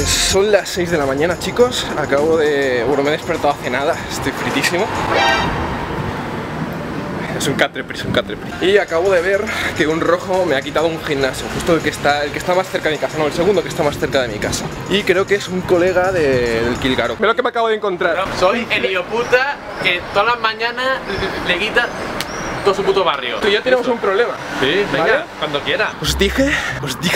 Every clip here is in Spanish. Pues son las 6 de la mañana, chicos. Acabo de... bueno, me he despertado hace nada. Estoy fritísimo. Es un catrepri, es un catrepri. Y acabo de ver que un rojo me ha quitado un gimnasio. Justo el que está más cerca de mi casa. No, el segundo que está más cerca de mi casa. Y creo que es un colega del Kilgaroc. Pero que me acabo de encontrar. Pero soy el hijo puta que todas las mañanas le quita todo su puto barrio. Tú y yo tenemos un problema. Sí, venga, ¿vale? Cuando quiera. Os dije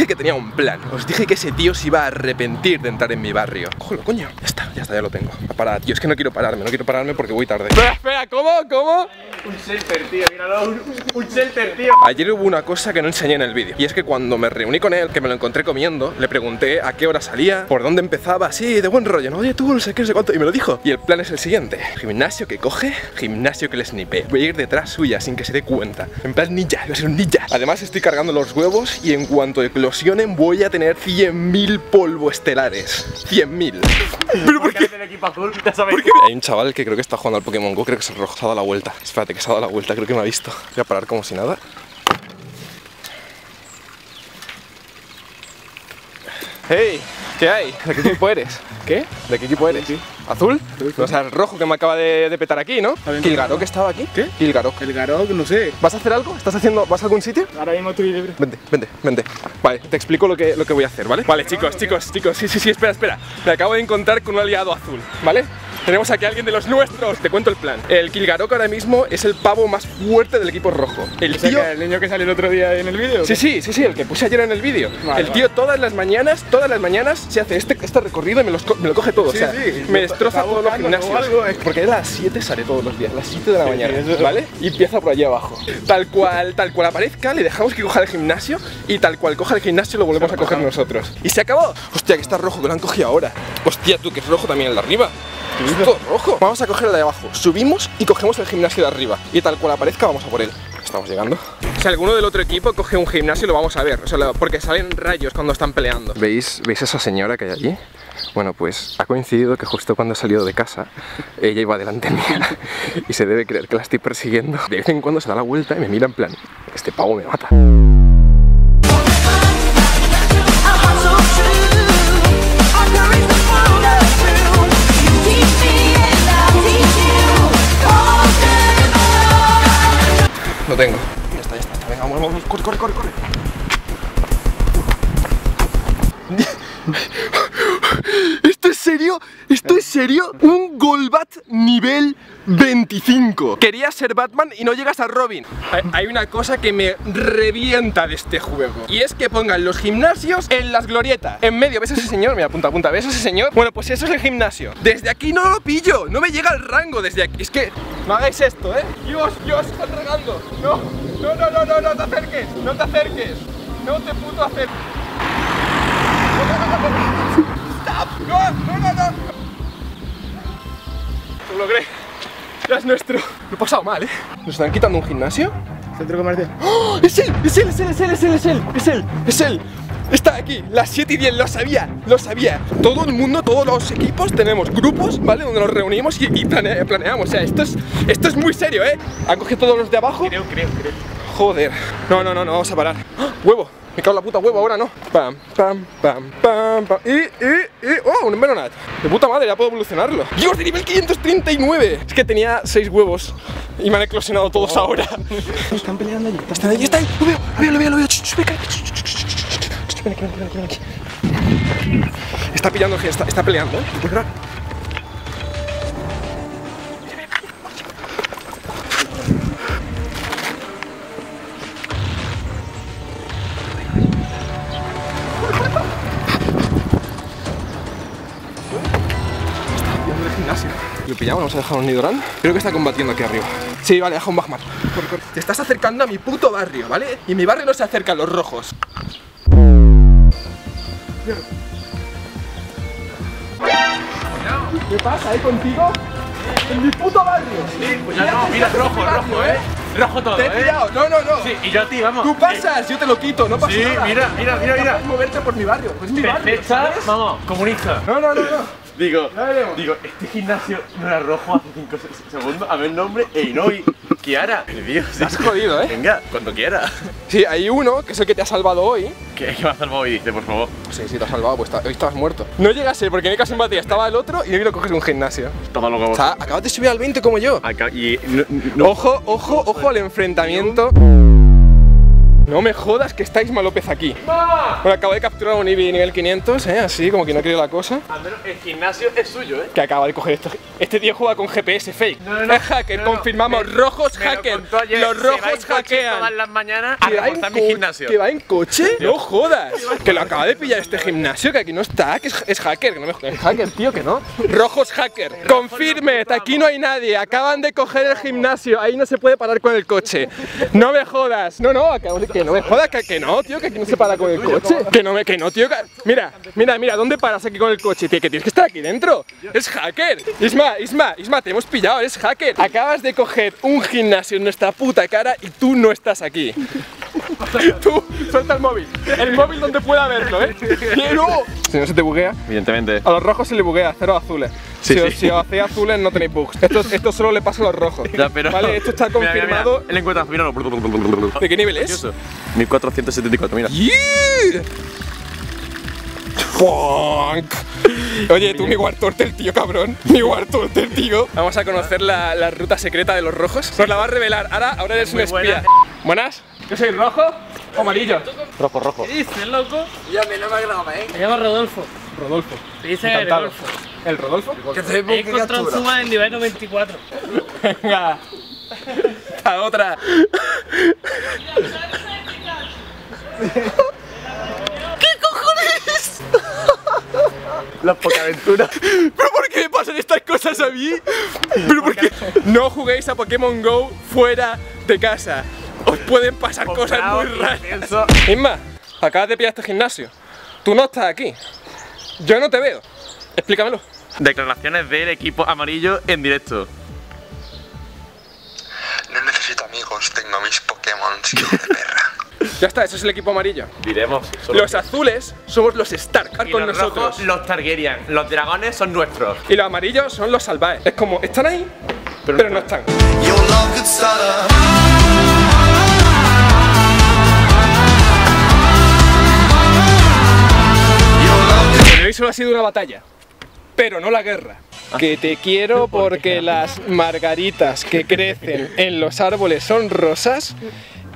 que tenía un plan. Os dije que ese tío se iba a arrepentir de entrar en mi barrio. Cógelo, coño. Ya está, ya lo tengo. Parada, tío. Es que no quiero pararme porque voy tarde. Espera, ¿cómo? Un shelter, tío, míralo. Un shelter, tío. Ayer hubo una cosa que no enseñé en el vídeo. Y es que cuando me reuní con él, que me lo encontré comiendo, le pregunté a qué hora salía, por dónde empezaba, así, de buen rollo. No, oye, tú, no sé qué, no sé cuánto. Y me lo dijo. Y el plan es el siguiente. Gimnasio que coge, gimnasio que le snipe. Voy a ir detrás suya sin que se dé cuenta. En plan ninja, voy a ser un ninja. Además estoy cargando los huevos y en cuanto eclosionen voy a tener 100.000 polvo estelares. 100.000. ¿Pero por qué? Hay un chaval que creo que está jugando al Pokémon GO, creo que es el rojo, se ha dado la vuelta. Espérate, que se ha dado la vuelta, creo que me ha visto. Voy a parar como si nada. ¡Hey! ¿Qué hay? ¿De qué equipo eres? ¿Qué? ¿De qué equipo eres? Sí. ¿Azul? Sí. O sea, el rojo que me acaba de petar aquí, ¿no? ¿Kilgaroc estaba aquí? ¿Qué? Kilgaroc. Kilgaroc, no sé. ¿Vas a hacer algo? ¿Vas a algún sitio? Ahora mismo estoy libre. Vente. Vale, te explico lo que voy a hacer, ¿vale? Vale, chicos. Sí, espera. Me acabo de encontrar con un aliado azul, ¿vale? Tenemos aquí a alguien de los nuestros. Te cuento el plan. El Kilgaroc ahora mismo es el pavo más fuerte del equipo rojo. El tío... ¿El niño que salió el otro día en el vídeo? Sí, el que puse ayer en el vídeo. Vale, el tío todas las mañanas se hace este recorrido y me lo coge todo. Sí, o sea, sí, me destroza todos los gimnasios. Algo, ¿eh? Porque a las 7 sale todos los días, a las 7 de la mañana, ¿vale? Y empieza por allí abajo. Tal cual aparezca, le dejamos que coja el gimnasio y tal cual coja el gimnasio lo volvemos a coger nosotros. Y se acabó. Hostia, que está rojo, que lo han cogido ahora. Hostia, tú, que es rojo también el de arriba. Es todo rojo. Vamos a coger el de abajo, subimos y cogemos el gimnasio de arriba. Y tal cual aparezca vamos a por él. Estamos llegando. Si alguno del otro equipo coge un gimnasio lo vamos a ver, o sea, porque salen rayos cuando están peleando. ¿Veis a esa señora que hay allí? Bueno, pues ha coincidido que justo cuando he salido de casa ella iba delante mía y se debe creer que la estoy persiguiendo. De vez en cuando se da la vuelta y me mira en plan, este pavo me mata. Lo tengo. Ya está. Venga, vamos. Corre. ¿Esto es serio? ¿Esto es serio? Un Golbat nivel 25. Querías ser Batman y no llegas a Robin. Hay una cosa que me revienta de este juego. Y es que pongan los gimnasios en las glorietas. En medio, ¿ves a ese señor? Mira, apunta, ¿ves a ese señor? Bueno, pues eso es el gimnasio. Desde aquí no lo pillo. No me llega el rango desde aquí. Es que... no hagáis esto, ¿eh? Dios, están regando. No te acerques. No te puto acerques. No. Lo logré. Ya es nuestro. Lo he pasado mal, ¿eh? ¿Nos están quitando un gimnasio? Centro comercial. ¡Oh! ¡Es él! Está aquí, las 7 y 10, lo sabía. Todo el mundo, todos los equipos, tenemos grupos, ¿vale? Donde nos reunimos y planeamos. O sea, esto es muy serio, ¿eh? ¿Han cogido todos los de abajo? Creo. Joder. No, vamos a parar. ¡Oh, huevo! Me cago en la puta huevo, ahora no. Pam. ¡Oh! Un Emberonat. De puta madre, ya puedo evolucionarlo. ¡Dios, de nivel 539! Es que tenía 6 huevos y me han eclosionado todos ahora. Están peleando allí. Está ahí. Lo veo. Ven aquí. Está peleando, ¿eh? Lo pillamos, vamos a dejar un Nidoran. Creo que está combatiendo aquí arriba. Sí, vale, deja un Bachmar. Te estás acercando a mi puto barrio, ¿vale? Y en mi barrio no se acercan los rojos. ¿Qué pasa ahí contigo? En mi puto barrio. Sí, pues ya no, mira, rojo, ¿eh? Rojo todo, te he pillado, no. Sí, y yo a ti, vamos. Tú pasas, yo te lo quito, no pasa nada. Sí, mira. No puedes moverte por mi barrio, pues mi barrio. ¿Sabes? Vamos, comunista. No. Digo, este gimnasio no era rojo hace 5 segundos, a ver el nombre, y no, y Kiara. Dios, te has jodido, ¿eh? Venga, cuando quiera. Sí, hay uno que es el que te ha salvado hoy. ¿Qué me ha salvado hoy? Dice, por favor. Sí, sí, te ha salvado, pues hoy estabas muerto. No llegase porque no hay casi en batalla. Estaba el otro y hoy lo coges en un gimnasio. Estaba loco. O sea, acabas de subir al 20 como yo. Ojo, ojo, ojo al enfrentamiento. No me jodas que está Isma López aquí. ¡Bah! Bueno, acabo de capturar un Eevee nivel 500, así como que no quiero la cosa. Al menos el gimnasio es suyo, Que acaba de coger esto. Este tío juega con GPS fake. No, es hacker, no, confirmamos, rojos hacker. Los rojos hackean todas las mañanas a reportar mi gimnasio. ¿Que va en coche? No jodas. Que lo acaba de pillar este gimnasio, que aquí no está, que es hacker, que no me jodas. Es hacker, tío, que no. Rojos hacker, confirme, aquí no hay nadie. Acaban de coger el gimnasio, ahí no se puede parar con el coche. No me jodas. No, acabo de... Que no me jodas, que no, tío, que aquí no se para con el coche. Que no, tío, que... Mira, ¿dónde paras aquí con el coche? Tío, que tienes que estar aquí dentro. Es hacker. Isma, te hemos pillado, eres hacker. Acabas de coger un gimnasio en nuestra puta cara y tú no estás aquí. Tú, suelta el móvil. El móvil donde pueda verlo, ¡Quiero! Si no se te buguea. Evidentemente. A los rojos se le buguea, cero azules. Si os hacéis azules no tenéis bugs. Esto solo le pasa a los rojos. Ya, pero vale, esto está confirmado. Mira. El encuentro, míralo. ¿De qué nivel es? 1474, mira. Yeah. Punk. Oye, tú, mi War Turtle, tío, cabrón. Mi War Turtle, tío. Vamos a conocer la ruta secreta de los rojos. Nos la va a revelar. Ahora eres un espía. Buenas. ¿Yo soy rojo o amarillo? Rojo. ¿Qué dices, loco? Ya me lo agrava, Me llamo Rodolfo. Te dice Rodolfo. ¿El Rodolfo? Que te he encontrado Zuma en nivel 94. Venga. A otra. ¿Qué cojones? Las Pokéaventuras. ¿Pero por qué me pasan estas cosas a mí? ¿Pero por qué? No juguéis a Pokémon GO fuera de casa. Os pueden pasar cosas muy raras. Isma, acabas de pillar este gimnasio. Tú no estás aquí. Yo no te veo. Explícamelo. Declaraciones del equipo amarillo en directo. No necesito amigos, tengo mis Pokémon, hijo de perra. Ya está, eso es el equipo amarillo. Diremos. Los azules somos los Stark. Y con los nosotros. Rojos, los Targaryen. Los dragones son nuestros. Y los amarillos son los salvajes. Es como, están ahí, pero no están. Hoy solo ha sido una batalla, pero no la guerra. Que te quiero porque las margaritas que crecen en los árboles son rosas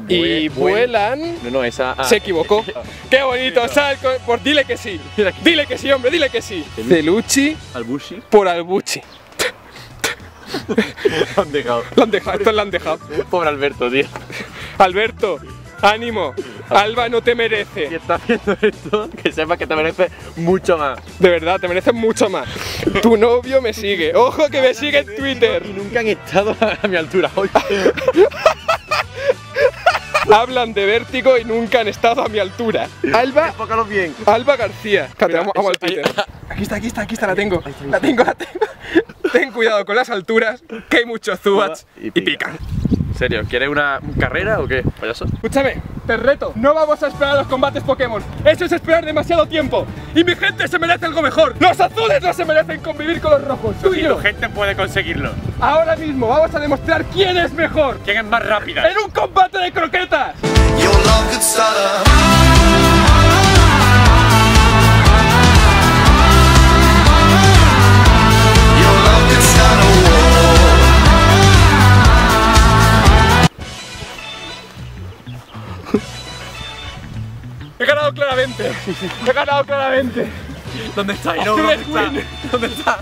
y vuelan. No, esa. Se equivocó. ¡Qué bonito! Sal por... Dile que sí. Dile que sí, hombre, dile que sí. Celuchi por Albuchi. Lo han dejado. Esto lo han dejado. Pobre Alberto, tío. Alberto. ¡Ánimo! Alba no te merece. Si estás viendo esto, que sepas que te mereces mucho más. De verdad, te mereces mucho más. Tu novio me sigue. ¡Ojo que me sigue en Twitter! Y nunca han estado a mi altura hoy. Hablan de vértigo y nunca han estado a mi altura. Alba. Enfócalo bien. Alba García. Mira, vamos al Twitter. Aquí está, la tengo. Ten cuidado con las alturas, que hay muchos Zubats y pican. ¿En serio? ¿Quieres una carrera o qué, payaso? Escúchame, te reto. No vamos a esperar a los combates Pokémon. Eso es esperar demasiado tiempo. Y mi gente se merece algo mejor. Los azules no se merecen convivir con los rojos. Tú y yo. Tu gente puede conseguirlo. Ahora mismo vamos a demostrar quién es mejor. ¿Quién es más rápida? ¡En un combate de croquetas! He ganado claramente. ¿Dónde está? ¿Dónde está?